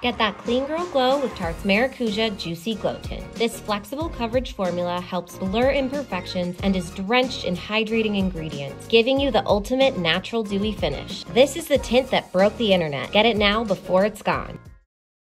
Get that clean girl glow with Tarte Maracuja Juicy Glow Tint. This flexible coverage formula helps blur imperfections and is drenched in hydrating ingredients, giving you the ultimate natural dewy finish. This is the tint that broke the internet. Get it now before it's gone.